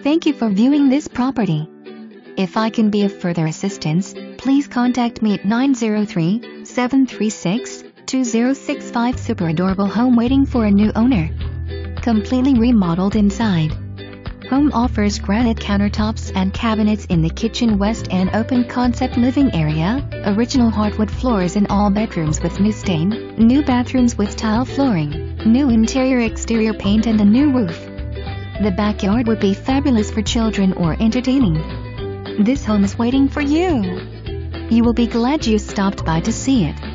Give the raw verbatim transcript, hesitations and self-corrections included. Thank you for viewing this property. If I can be of further assistance, please contact me at nine zero three, seven three six, two zero six five. Super adorable home waiting for a new owner. Completely remodeled inside. Home offers granite countertops and cabinets in the kitchen, west and open concept living area, original hardwood floors in all bedrooms with new stain, new bathrooms with tile flooring, new interior exterior paint and a new roof. The backyard would be fabulous for children or entertaining. This home is waiting for you. You will be glad you stopped by to see it.